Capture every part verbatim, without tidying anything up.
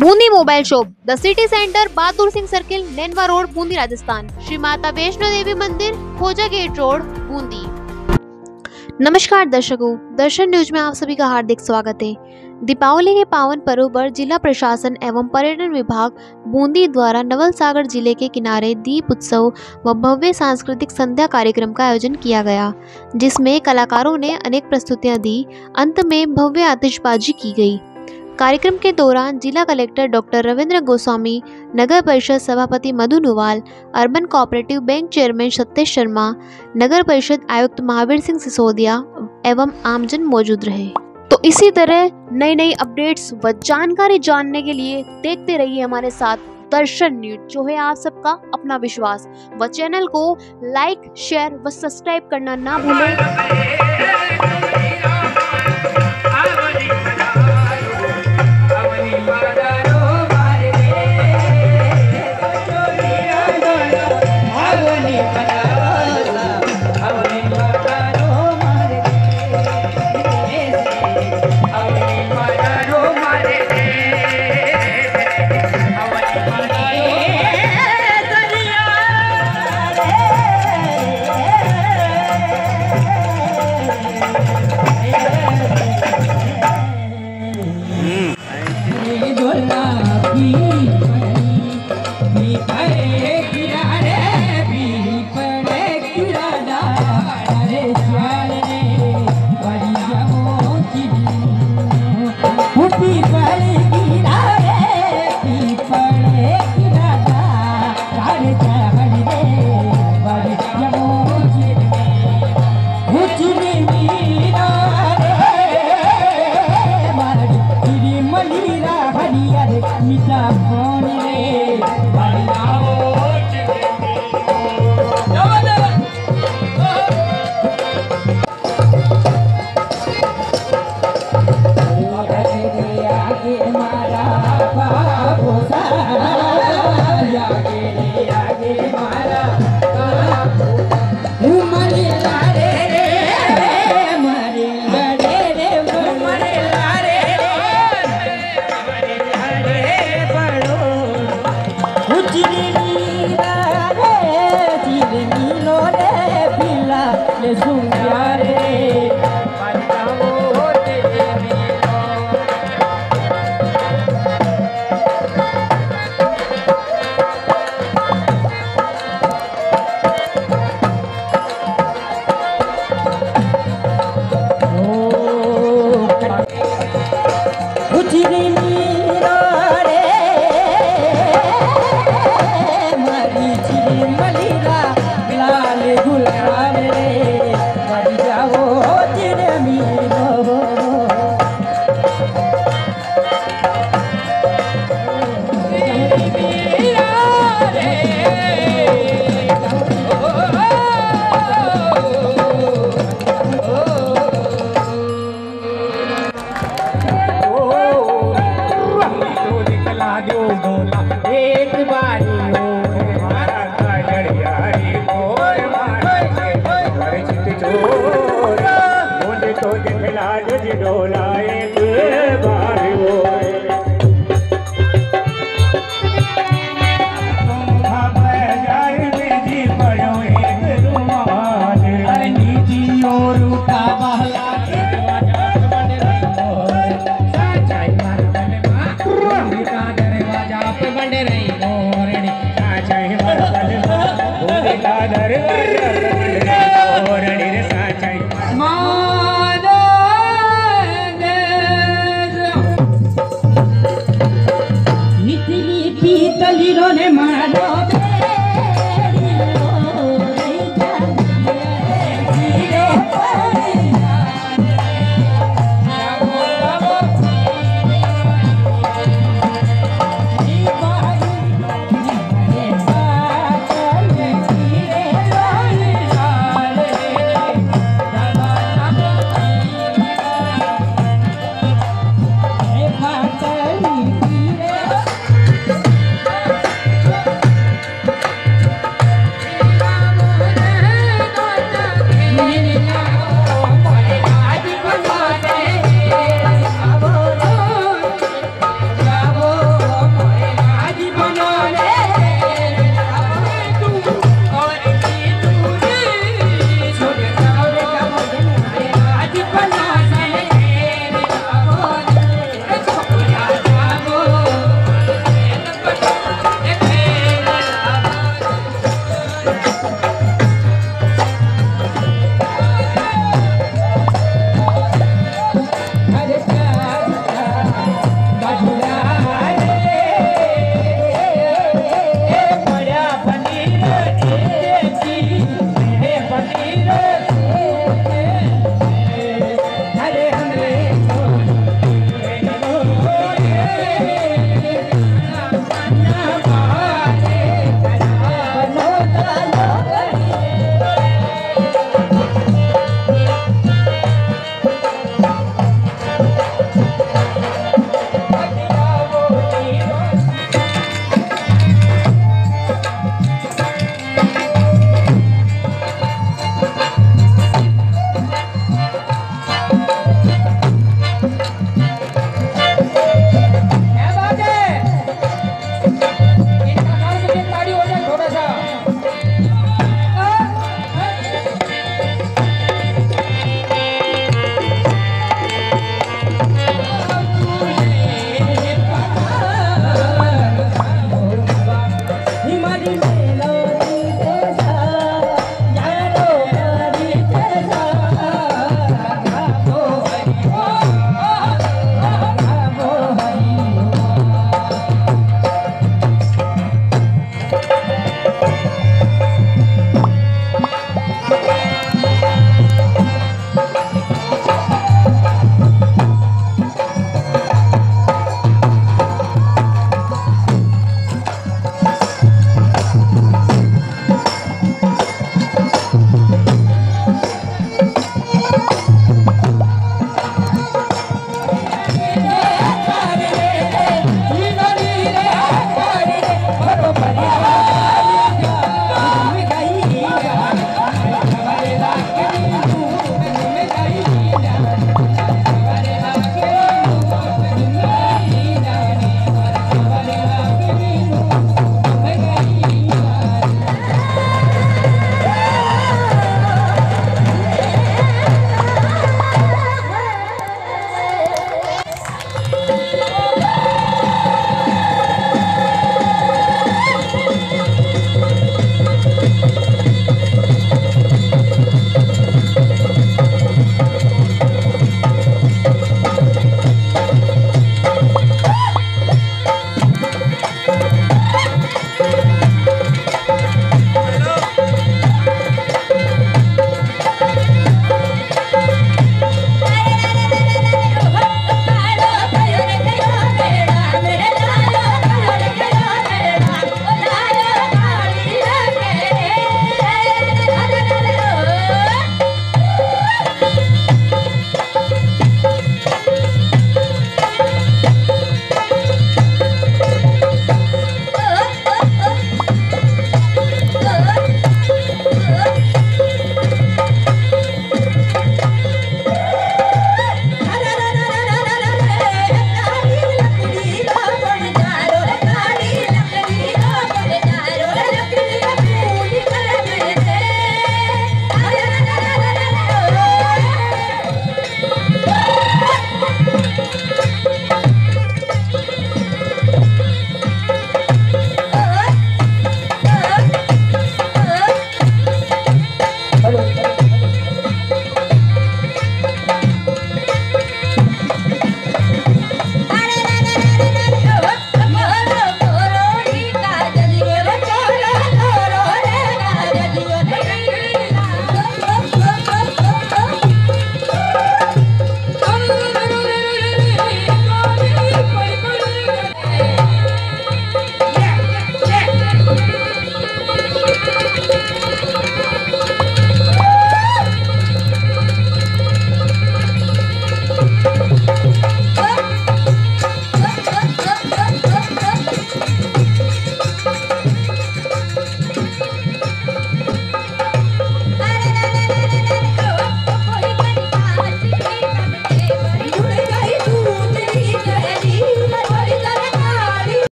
Bundi mobile shop, the city centre, Bahadur Singh circle, Nainwa road, Bundi Rajasthan. Shri Mata Vaishno देवी मंदिर, खोजा gate road, Bundi. नमस्कार दर्शकों, दर्शन न्यूज में आप सभी का हार्दिक स्वागत है। दीपावली के पावन पर्व पर जिला प्रशासन एवं पर्यटन विभाग बूंदी द्वारा नवल सागर जिले के किनारे दीप उत्सव व भव्य सांस्कृतिक संध्या कार्यक्रम का आयोजन किया गया, जिसमें कलाकारों ने अनेक प्रस्तुतियां दी। अंत में भव्य आतिशबाजी की गई। कार्यक्रम के दौरान जिला कलेक्टर डॉक्टर रविंद्र गोस्वामी, नगर परिषद सभापति Madhu Nuwal, urban cooperative bank chairman Satyesh Sharma, नगर परिषद आयुक्त महावीर सिंह सिसोदिया एवं आमजन मौजूद रहे। तो इसी तरह नई नई अपडेट्स व जानकारी जानने के लिए देखते रहिए हमारे साथ दर्शन न्यूज, जो है आप सबका अपना विश्वास। व चैनल को लाइक, शेयर व सब्सक्राइब करना ना भूलें।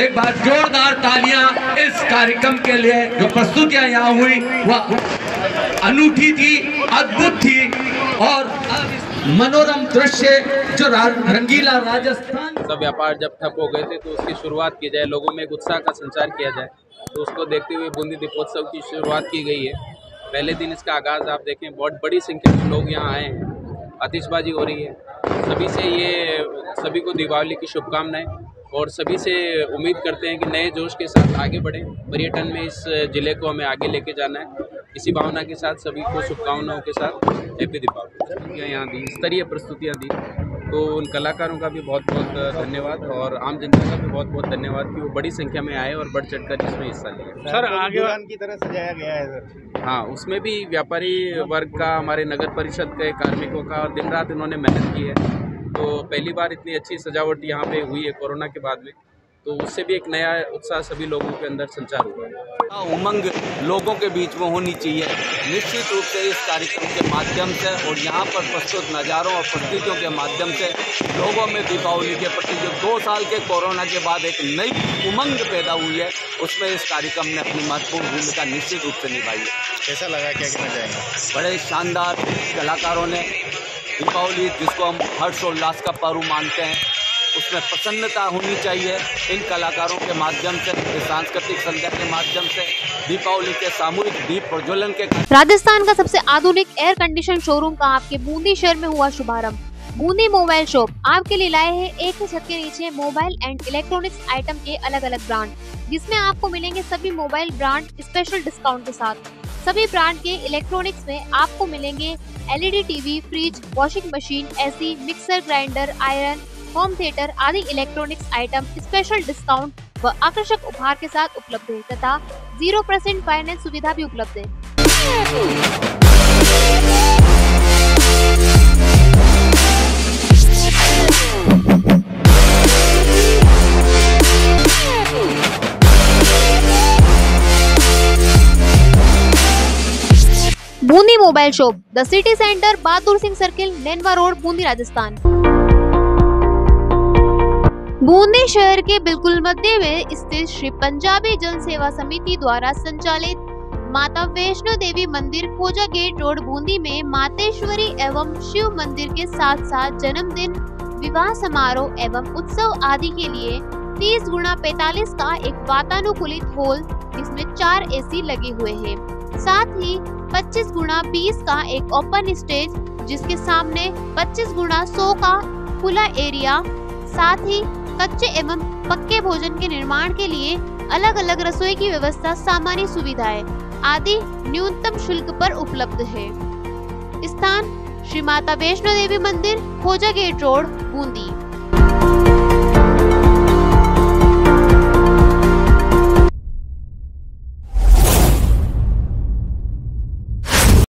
एक बार जोरदार तालियां इस कार्यक्रम के लिए। जो प्रस्तुतियां यहाँ हुई वह अनूठी थी, अद्भुत थी और मनोरम दृश्य जो रंगीला राजस्थान। सब व्यापार जब ठप हो गए थे तो उसकी शुरुआत की जाए, लोगों में एक उत्साह का संचार किया जाए, तो उसको देखते हुए बूंदी दीपोत्सव की शुरुआत की गई है। पहले दिन इसका आगाज आप देखें, बहुत बड़ी संख्या में लोग यहाँ आए हैं, आतिशबाजी हो रही है। सभी से ये सभी को दीपावली की शुभकामनाएं और सभी से उम्मीद करते हैं कि नए जोश के साथ आगे बढ़ें। पर्यटन में इस ज़िले को हमें आगे लेके जाना है। इसी भावना के साथ सभी को शुभकामनाओं के साथ हैप्पी दीपावली। यहाँ दी स्तरीय प्रस्तुतियाँ दी तो उन कलाकारों का भी बहुत बहुत धन्यवाद और आम जनता का भी बहुत बहुत धन्यवाद कि वो बड़ी संख्या में आए और बढ़ चढ़ कर इसमें हिस्सा लिया। सर आगे वाहन की तरह सजाया गया है सर। हाँ, उसमें भी व्यापारी वर्ग का, हमारे नगर परिषद के कार्मिकों का और दिन रात इन्होंने मेहनत की है। तो पहली बार इतनी अच्छी सजावट यहाँ पे हुई है कोरोना के बाद में, तो उससे भी एक नया उत्साह सभी लोगों के अंदर संचार हुआ है। उमंग लोगों के बीच में होनी चाहिए निश्चित रूप से इस कार्यक्रम के माध्यम से, और यहाँ पर प्रस्तुत नज़ारों और प्रस्तुतियों के माध्यम से लोगों में दीपावली के प्रति जो दो साल के कोरोना के बाद एक नई उमंग पैदा हुई है, उसमें इस कार्यक्रम ने अपनी महत्वपूर्ण भूमिका निश्चित रूप से निभाई है। कैसा लगा, क्या कहना चाहेंगे? बड़े शानदार कलाकारों ने दीपावली, जिसको हम हर्षोल्लास का पर्व मानते हैं, उसमें प्रसन्नता होनी चाहिए। इन कलाकारों के माध्यम से, सांस्कृतिक संध्या के माध्यम से दीपावली के सामूहिक दीप प्रज्वलन के। राजस्थान का सबसे आधुनिक एयर कंडीशन शोरूम का आपके बूंदी शहर में हुआ शुभारंभ। बूंदी मोबाइल शॉप आपके लिए लाए हैं एक ही छत के नीचे मोबाइल एंड इलेक्ट्रॉनिक्स आइटम के अलग अलग ब्रांड, जिसमें आपको मिलेंगे सभी मोबाइल ब्रांड स्पेशल डिस्काउंट के साथ। सभी ब्रांड के इलेक्ट्रॉनिक्स में आपको मिलेंगे LED TV, fridge, washing machine, AC, mixer grinder, iron, home theatre आदि इलेक्ट्रॉनिक्स आइटम स्पेशल डिस्काउंट व आकर्षक उपहार के साथ उपलब्ध है तथा जीरो परसेंट फाइनेंस सुविधा भी उपलब्ध है। Bundi mobile shop, the city centre, Bahadur Singh circle, Nainwa road, Bundi, Rajasthan. Bundi शहर के बिल्कुल मध्य में स्थित श्री पंजाबी जन सेवा समिति द्वारा संचालित माता वैष्णो देवी मंदिर खोजा गेट रोड बूंदी में मातेश्वरी एवं शिव मंदिर के साथ साथ जन्मदिन, विवाह समारोह एवं उत्सव आदि के लिए तीस गुणा पैतालीस का एक वातानुकूलित हॉल, जिसमें चार एसी लगे हुए हैं, साथ ही पच्चीस गुणा बीस का एक ओपन स्टेज, जिसके सामने पच्चीस गुणा सौ का खुला एरिया, साथ ही कच्चे एवं पक्के भोजन के निर्माण के लिए अलग अलग रसोई की व्यवस्था, सामान्य सुविधाएं आदि न्यूनतम शुल्क पर उपलब्ध है। स्थान: श्री माता वैष्णो देवी मंदिर, खोजा गेट रोड, बूंदी।